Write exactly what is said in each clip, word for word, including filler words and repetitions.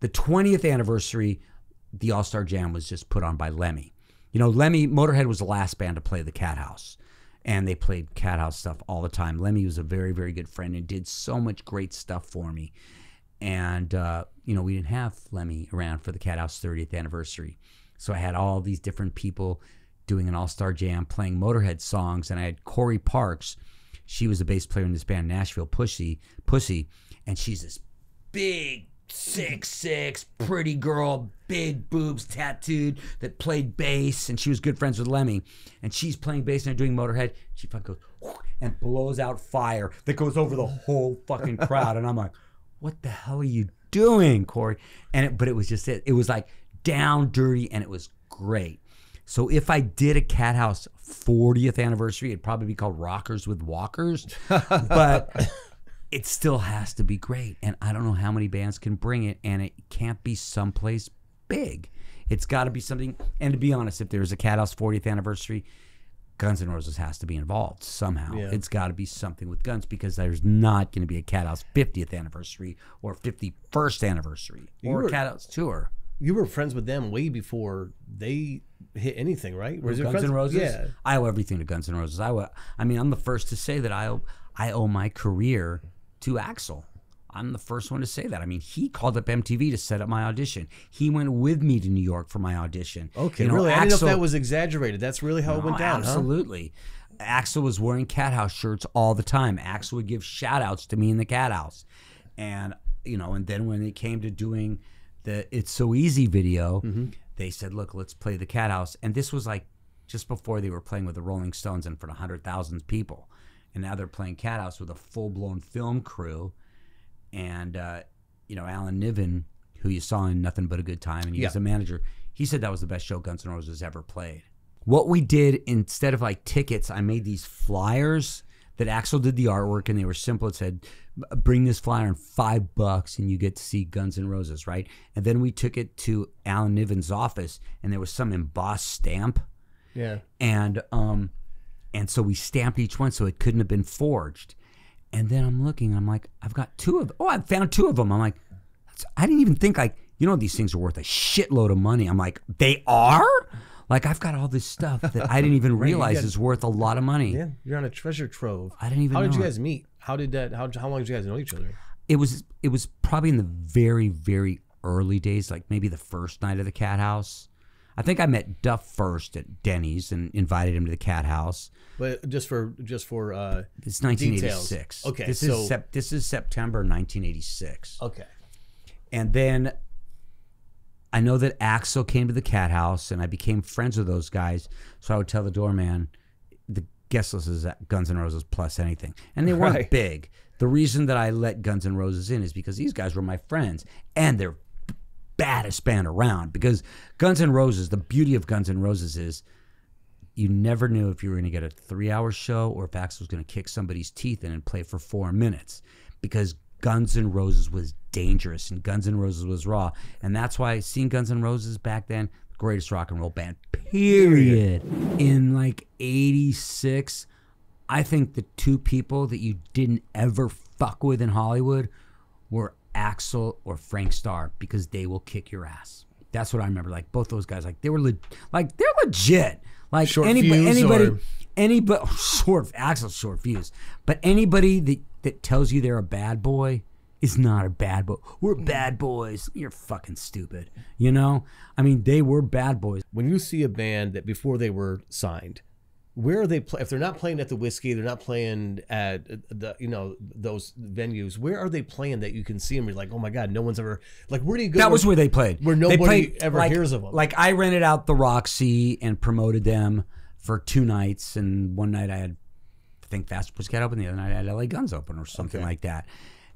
the twentieth anniversary, the All-Star Jam was just put on by Lemmy. You know, Lemmy, Motorhead was the last band to play the Cat House, and they played Cat House stuff all the time. Lemmy was a very, very good friend and did so much great stuff for me. And, uh, you know, we didn't have Lemmy around for the Cat House thirtieth anniversary. So I had all these different people doing an All-Star Jam, playing Motorhead songs, and I had Corey Parks. She was a bass player in this band, Nashville Pussy, Pussy, and she's this big, six six pretty girl, big boobs, tattooed, that played bass, and she was good friends with Lemmy, and she's playing bass and doing Motorhead. She fucking goes and blows out fire that goes over the whole fucking crowd, and I'm like, what the hell are you doing, Corey? And it, but it was just it it was like down dirty, and it was great. So if I did a Cat House fortieth anniversary, it'd probably be called Rockers with Walkers, but it still has to be great. And I don't know how many bands can bring it, and it can't be someplace big. It's got to be something, and to be honest, if there's a Cat House fortieth anniversary, Guns N' Roses has to be involved somehow. Yeah. It's got to be something with Guns, because there's not going to be a Cat House fiftieth anniversary or fifty-first anniversary you or were, a Cat House tour. You were friends with them way before they hit anything, right? Were Guns N' Roses? Yeah. I owe everything to Guns N' Roses. I, owe, I mean, I'm the first to say that I owe, I owe my career to Axl. I'm the first one to say that. I mean, he called up M T V to set up my audition. He went with me to New York for my audition. Okay, you know, really? Axl, I didn't know if that was exaggerated. That's really how no, it went down, absolutely. Huh? Axl was wearing Cat House shirts all the time. Axl would give shout-outs to me in the Cat House. And, you know, and then when it came to doing the It's So Easy video, mm-hmm. they said, look, let's play the Cat House. And this was like just before they were playing with the Rolling Stones in front of one hundred thousand people. And now they're playing Cat House with a full-blown film crew. And, uh, you know, Alan Niven, who you saw in Nothing But a Good Time, and he yeah. was a manager, he said that was the best show Guns N' Roses ever played. What we did, instead of like tickets, I made these flyers that Axl did the artwork, and they were simple. It said, bring this flyer in five bucks and you get to see Guns N' Roses, right? And then we took it to Alan Niven's office, and there was some embossed stamp. Yeah. And, um... And so we stamped each one so it couldn't have been forged. And then I'm looking, I'm like, I've got two of them. Oh, I found two of them. I'm like, that's, I didn't even think, like, you know, these things are worth a shitload of money. I'm like, they are? Like, I've got all this stuff that I didn't even realize right, got, is worth a lot of money. Yeah, you're on a treasure trove. I didn't even know. How did know you guys it. meet? How did that, how, how long did you guys know each other? It was, it was probably in the very, very early days, like maybe the first night of the Cat House. I think I met Duff first at Denny's and invited him to the Cat House. But just for just for uh, it's nineteen eighty-six. Details. Okay, this so, is sep this is September nineteen eighty-six. Okay, and then I know that Axl came to the Cat House, and I became friends with those guys. So I would tell the doorman, the guest list is Guns N' Roses plus anything, and they weren't right. big. The reason that I let Guns N' Roses in is because these guys were my friends, and they're baddest band around, because Guns N' Roses, the beauty of Guns N' Roses is you never knew if you were going to get a three-hour show or if Axl was going to kick somebody's teeth in and play for four minutes, because Guns N' Roses was dangerous and Guns N' Roses was raw. And that's why seeing Guns N' Roses back then, the greatest rock and roll band, period. In like eighty-six, I think the two people that you didn't ever fuck with in Hollywood were Axl or Frank Starr, because they will kick your ass. That's what I remember. Like both those guys, like they were, le like they're legit. Like short anybody, anybody, or... anybody. Oh, short Axl, short fuse. But anybody that that tells you they're a bad boy is not a bad boy. We're bad boys. You're fucking stupid. You know. I mean, they were bad boys. When you see a band that before they were signed, where are they play? If they're not playing at the Whiskey, they're not playing at the, you know, those venues. Where are they playing that you can see them? You're like, oh my God, no one's ever, like, where do you go? That was where they played. Where nobody played, ever like, hears of them. Like, I rented out the Roxy and promoted them for two nights. And one night I had, I think, Fast Pussycat open. The other night I had L A Guns open or something okay. like that.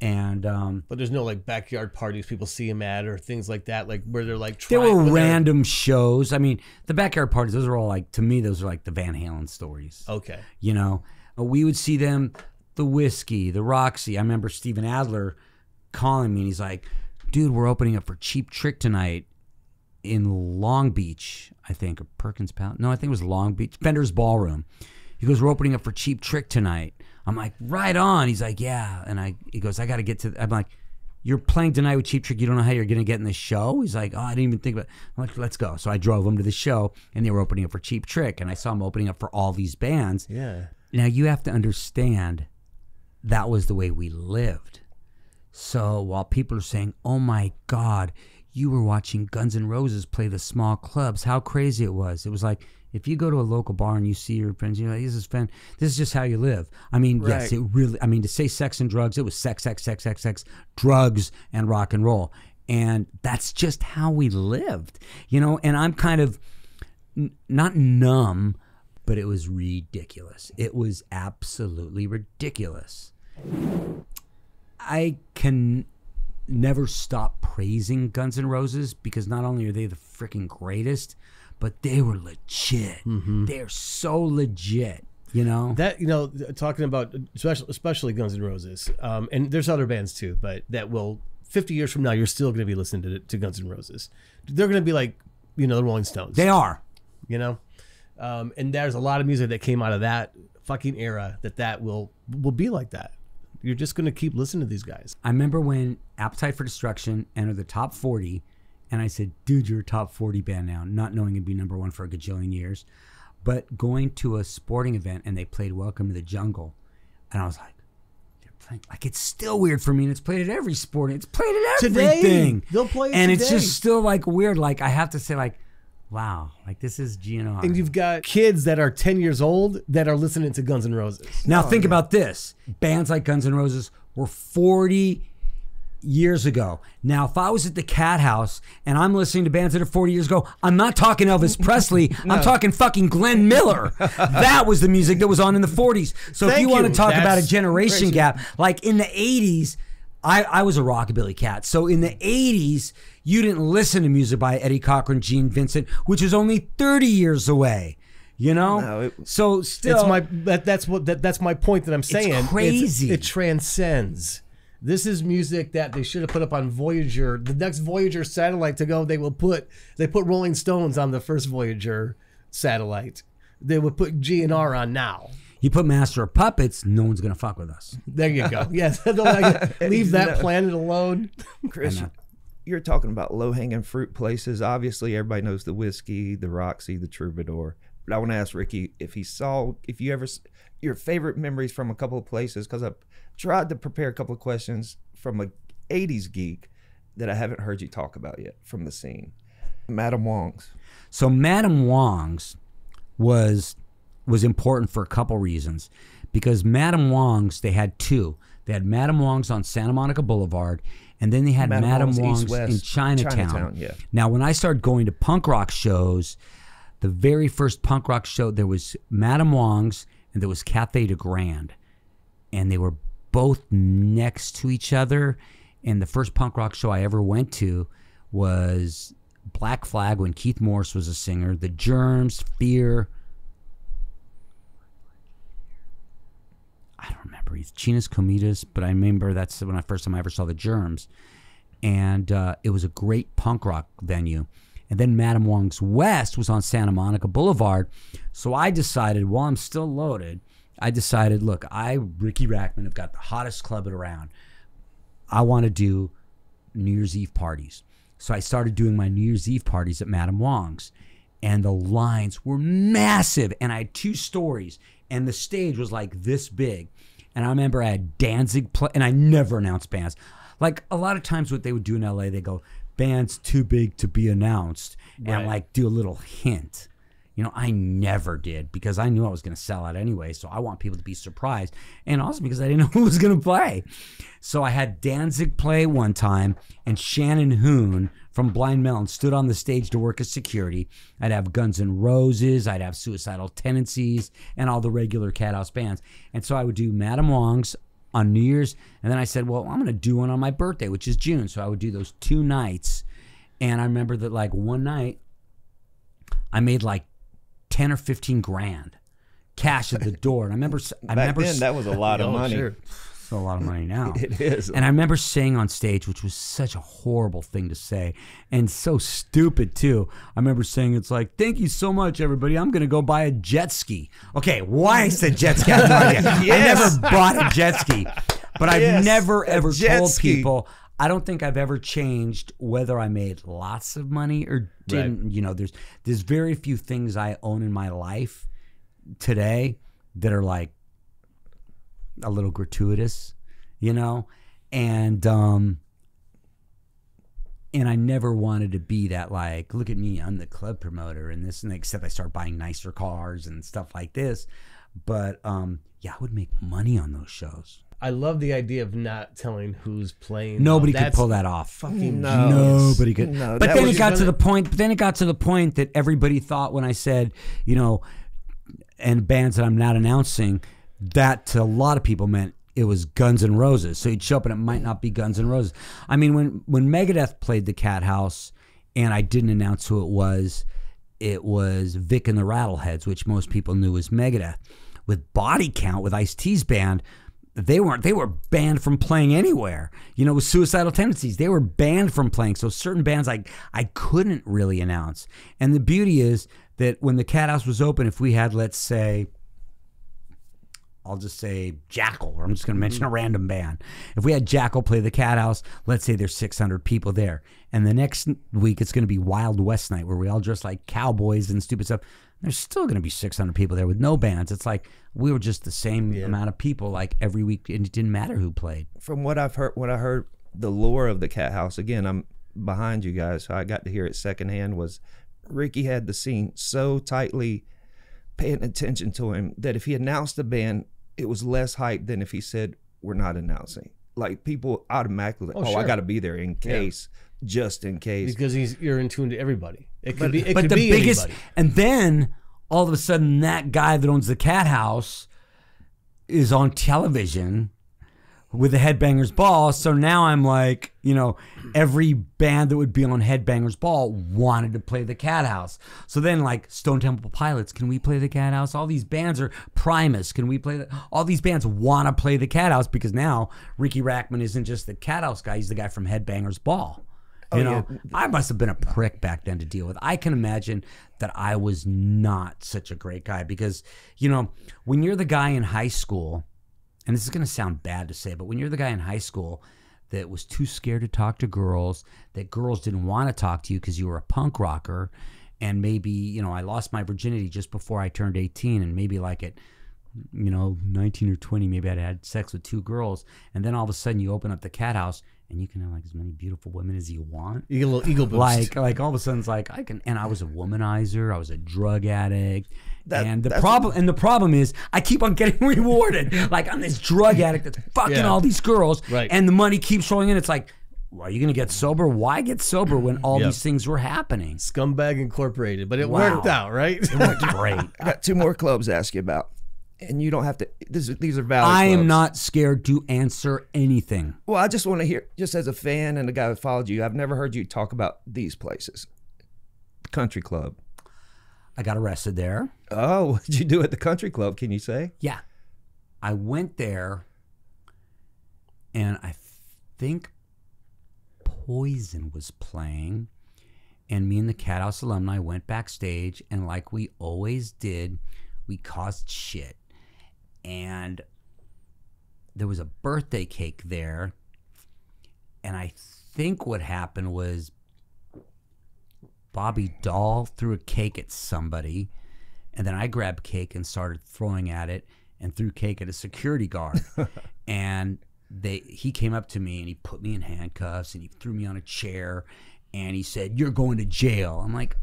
And um, but there's no like backyard parties people see him at or things like that, like where they're like there were random they're... shows. I mean, the backyard parties, those are all like, to me, those are like the Van Halen stories. Okay, you know, we would see them, the Whiskey, the Roxy. I remember Steven Adler calling me, and he's like, "Dude, we're opening up for Cheap Trick tonight in Long Beach, I think, or Perkins Palace. No, I think it was Long Beach, Bender's Ballroom." He goes, "We're opening up for Cheap Trick tonight." I'm like, "Right on." He's like, "Yeah." And I, he goes, "I got to get to," I'm like, you're playing tonight with Cheap Trick. You don't know how you're going to get in the show. He's like, oh, I didn't even think about it. I'm like, let's go. So I drove him to the show, and they were opening up for Cheap Trick, and I saw him opening up for all these bands. Yeah. Now, you have to understand that was the way we lived. So while people are saying, oh, my God, you were watching Guns N' Roses play the small clubs, how crazy it was. It was like, if you go to a local bar and you see your friends, you know, this is fan, this is just how you live. I mean, right. yes, it really, I mean, to say sex and drugs, it was sex, sex, sex, sex, sex, drugs, and rock and roll. And that's just how we lived, you know, and I'm kind of, n not numb, but it was ridiculous. It was absolutely ridiculous. I can never stop praising Guns N' Roses because not only are they the freaking greatest, but they were legit. Mm-hmm. They're so legit, you know? That, you know, talking about, especially, especially Guns N' Roses, um, and there's other bands too, but that will, fifty years from now, you're still going to be listening to, to Guns N' Roses. They're going to be like, you know, the Rolling Stones. They are. You know? Um, and there's a lot of music that came out of that fucking era that that will, will be like that. You're just going to keep listening to these guys. I remember when Appetite for Destruction entered the top forty, and I said, dude, you're a top forty band now, not knowing it'd be number one for a gajillion years. But going to a sporting event, and they played Welcome to the Jungle. And I was like, they're playing. Like, it's still weird for me, and it's played at every sporting. It's played at everything. Today, they'll play it And today. It's just still, like, weird. Like, I have to say, like, wow, like this is G N R. And you've got kids that are ten years old that are listening to Guns N' Roses. Now oh, think man. about this. Bands like Guns N' Roses were forty years ago. Now, if I was at the Cat House and I'm listening to bands that are forty years ago, I'm not talking Elvis Presley. No. I'm talking fucking Glenn Miller. That was the music that was on in the forties. So Thank if you, you want to talk That's about a generation crazy. gap, like in the eighties, I, I was a rockabilly cat. So in the eighties, you didn't listen to music by Eddie Cochran, Gene Vincent, which is only thirty years away. You know, no, it, so still, it's my that, that's what that, that's my point that I'm saying. It's crazy. It's, it transcends. This is music that they should have put up on Voyager. The next Voyager satellite to go, they will put they put Rolling Stones on the first Voyager satellite. They would put G N R on now. You put Master of Puppets, no one's gonna fuck with us. There you go. Yes, leave that no. planet alone, Chris. You're talking about low-hanging fruit places. Obviously, everybody knows the Whiskey, the Roxy, the Troubadour. But I want to ask Riki if he saw, if you ever, your favorite memories from a couple of places, because I tried to prepare a couple of questions from an eighties geek that I haven't heard you talk about yet from the scene. Madame Wong's. So Madame Wong's was, was important for a couple reasons. Because Madame Wong's, they had two. They had Madame Wong's on Santa Monica Boulevard, and then they had Madame, Madame Wong's, Wong's East, West, in Chinatown. Chinatown yeah. Now, when I started going to punk rock shows, the very first punk rock show, there was Madame Wong's and there was Cafe de Grand. And they were both next to each other. And the first punk rock show I ever went to was Black Flag when Keith Morris was a singer, The Germs, Fear. I don't remember. He's Chinas Comidas, but I remember that's when I first time I ever saw The Germs. And uh, it was a great punk rock venue. And then Madame Wong's West was on Santa Monica Boulevard. So I decided, while I'm still loaded, I decided, look, I, Riki Rachtman, have got the hottest club around. I want to do New Year's Eve parties. So I started doing my New Year's Eve parties at Madame Wong's. And the lines were massive. And I had two stories. And the stage was like this big. And I remember I had Danzig play, and I never announced bands. Like a lot of times what they would do in L A, they go, bands too big to be announced. Right. And like do a little hint. You know, I never did because I knew I was going to sell out anyway. So I want people to be surprised. And also because I didn't know who was going to play. So I had Danzig play one time, and Shannon Hoon from Blind Melon stood on the stage to work as security. I'd have Guns N' Roses, I'd have Suicidal Tendencies, and all the regular Cat House bands. And so I would do Madame Wong's on New Year's, and then I said, well, I'm going to do one on my birthday, which is June. So I would do those two nights, and I remember that like one night, I made like ten or fifteen grand cash at the door. And I remember- I Back remember, then, that was a lot of money. Sure. It's a lot of money now. It is. And I remember saying on stage, which was such a horrible thing to say, and so stupid too. I remember saying, it's like, thank you so much, everybody. I'm going to go buy a jet ski. Okay, why I said jet ski, I have no idea. Yes. I never bought a jet ski. But I've yes, never, ever told ski. people I don't think I've ever changed whether I made lots of money or didn't. Right. You know, there's there's very few things I own in my life today that are like a little gratuitous, you know, and um, and I never wanted to be that like, look at me, I'm the club promoter and this and that, except I start buying nicer cars and stuff like this. But um, yeah, I would make money on those shows. I love the idea of not telling who's playing. Nobody could pull that off. Fucking no. Nobody could. No, but then it got to the point. But then it got to the point that everybody thought when I said, you know, and bands that I'm not announcing, that to a lot of people meant it was Guns N' Roses. So you'd show up and it might not be Guns N' Roses. I mean, when when Megadeth played the Cat House, and I didn't announce who it was, it was Vic and the Rattleheads, which most people knew was Megadeth. With Body Count, with Ice-T's band, they weren't, they were banned from playing anywhere. You know, with Suicidal Tendencies, they were banned from playing. So certain bands I, I couldn't really announce. And the beauty is that when the Cat House was open, if we had, let's say, I'll just say Jackal, or I'm just going to mention a random band. If we had Jackal play the Cat House, let's say there's six hundred people there. And the next week, it's going to be Wild West Night, where we all dress like cowboys and stupid stuff. There's still going to be six hundred people there with no bands. It's like we were just the same yeah. amount of people like every week, and it didn't matter who played. From what I've heard, what I heard, the lore of the Cat House, again, I'm behind you guys, so I got to hear it secondhand, was Riki had the scene so tightly paying attention to him that if he announced a band, it was less hype than if he said, we're not announcing. Like people automatically, oh, oh sure. I got to be there in case. Yeah. Just in case, because he's you're in tune to everybody. It could but, be, it but could the be biggest, anybody. And then all of a sudden, that guy that owns the Cat House is on television with the Headbanger's Ball. So now I'm like, you know, every band that would be on Headbanger's Ball wanted to play the Cat House. So then, like Stone Temple Pilots, can we play the Cat House? All these bands are Primus. Can we play the? All these bands want to play the Cat House because now Riki Rachtman isn't just the Cat House guy; he's the guy from Headbanger's Ball. You know, yeah. I must have been a prick back then to deal with. I can imagine that I was not such a great guy because, you know, when you're the guy in high school, and this is going to sound bad to say, but when you're the guy in high school that was too scared to talk to girls, that girls didn't want to talk to you because you were a punk rocker, and maybe, you know, I lost my virginity just before I turned eighteen, and maybe like at, you know, nineteen or twenty, maybe I'd had sex with two girls, and then all of a sudden you open up the Cat House, and you can have like as many beautiful women as you want. You get a little ego boost. Like, like all of a sudden, it's like I can. And I was a womanizer. I was a drug addict. That, and the problem, and the problem is, I keep on getting rewarded. Like I'm this drug addict that's fucking yeah. all these girls, right. and the money keeps rolling in. It's like, well, are you gonna get sober? Why get sober when all yep. these things were happening? Scumbag Incorporated, but it wow. worked out, right? It worked great. I got two more clubs to ask you about. And you don't have to. This, these are valid. I clubs. am not scared to answer anything. Well, I just want to hear, just as a fan and a guy that followed you, I've never heard you talk about these places. The country club. I got arrested there. Oh, what did you do at the country club? Can you say? Yeah, I went there, and I think Poison was playing, and me and the Cat House alumni went backstage, and like we always did, we caused shit. And there was a birthday cake there, and I think what happened was Bobby Dall threw a cake at somebody, and then I grabbed cake and started throwing at it and threw cake at a security guard. And they he came up to me and he put me in handcuffs and he threw me on a chair and he said, "You're going to jail." I'm like,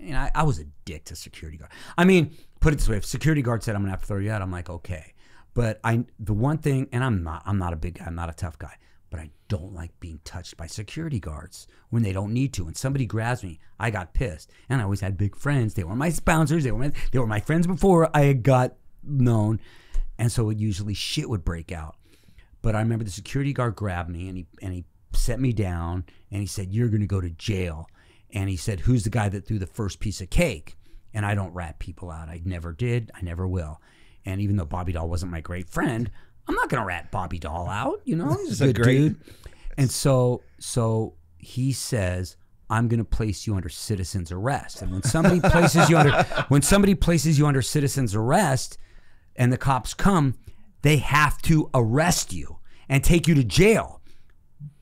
and I, I was a dick to security guard. I mean, put it this way, if security guard said, "I'm gonna have to throw you out," I'm like, okay. But I, the one thing, and I'm not, I'm not a big guy, I'm not a tough guy, but I don't like being touched by security guards when they don't need to. When somebody grabs me, I got pissed. And I always had big friends. They were my sponsors. They were my, they were my friends before I got known. And so it usually shit would break out. But I remember the security guard grabbed me and he and he set me down and he said, "You're gonna go to jail." And he said, "Who's the guy that threw the first piece of cake?" And I don't rat people out. I never did. I never will. And even though Bobby Dall wasn't my great friend, I'm not going to rat Bobby Dall out. You know, he's a good great... dude. And so, so he says, "I'm going to place you under citizen's arrest." And when somebody places you under, when somebody places you under citizen's arrest, and the cops come, they have to arrest you and take you to jail.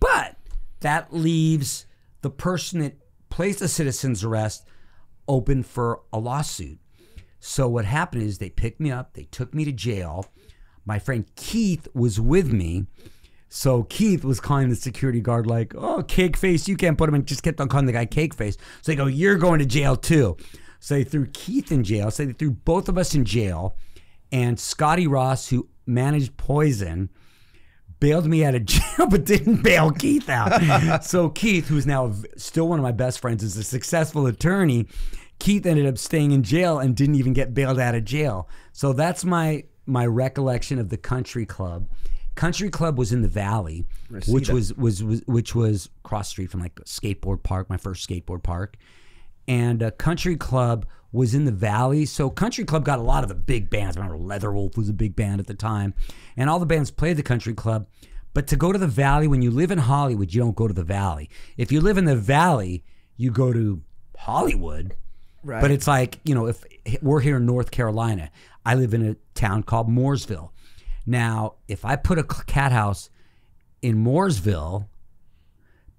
But that leaves the person that placed the citizen's arrest open for a lawsuit. So what happened is they picked me up, they took me to jail. My friend Keith was with me. So Keith was calling the security guard like, oh, cake face, you can't put him in. Just kept on calling the guy cake face. So they go, you're going to jail too. So they threw Keith in jail. So they threw both of us in jail. And Scotty Ross, who managed Poison, bailed me out of jail, but didn't bail Keith out. So Keith, who's now still one of my best friends, is a successful attorney. Keith ended up staying in jail and didn't even get bailed out of jail. So that's my my recollection of the country club. Country club was in the Valley, which was, was was which was cross street from like skateboard park, my first skateboard park. And a country club was in the Valley. So country club got a lot of the big bands. I remember Leatherwolf was a big band at the time. And all the bands played the country club. But to go to the Valley, when you live in Hollywood, you don't go to the Valley. If you live in the Valley, you go to Hollywood. Right. But it's like, you know, if we're here in North Carolina, I live in a town called Mooresville. Now, if I put a Cat House in Mooresville,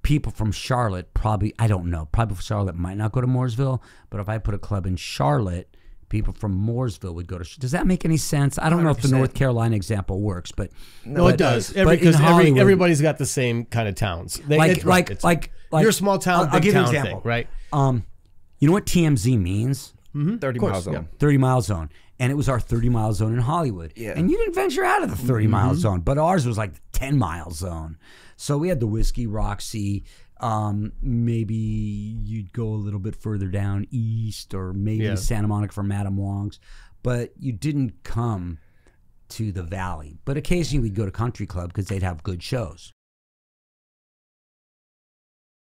people from Charlotte probably, I don't know, probably from Charlotte might not go to Mooresville, but if I put a club in Charlotte, people from Mooresville would go to. Does that make any sense? I don't one hundred percent know if the North Carolina example works, but no, but, it does. Because every, every, everybody's got the same kind of towns. They, like, it, like, it's, like, like, your small town, I'll, big I'll give town you an example, thing, right? Um, you know what T M Z means? Mm-hmm. thirty mile zone. Yeah. thirty mile zone. And it was our thirty mile zone in Hollywood. Yeah. And you didn't venture out of the thirty mile zone, but ours was like the ten mile zone. So we had the Whiskey, Roxy. Um, maybe you'd go a little bit further down east, or maybe yeah. Santa Monica for Madame Wong's. But you didn't come to the Valley. But occasionally we'd go to country club because they'd have good shows.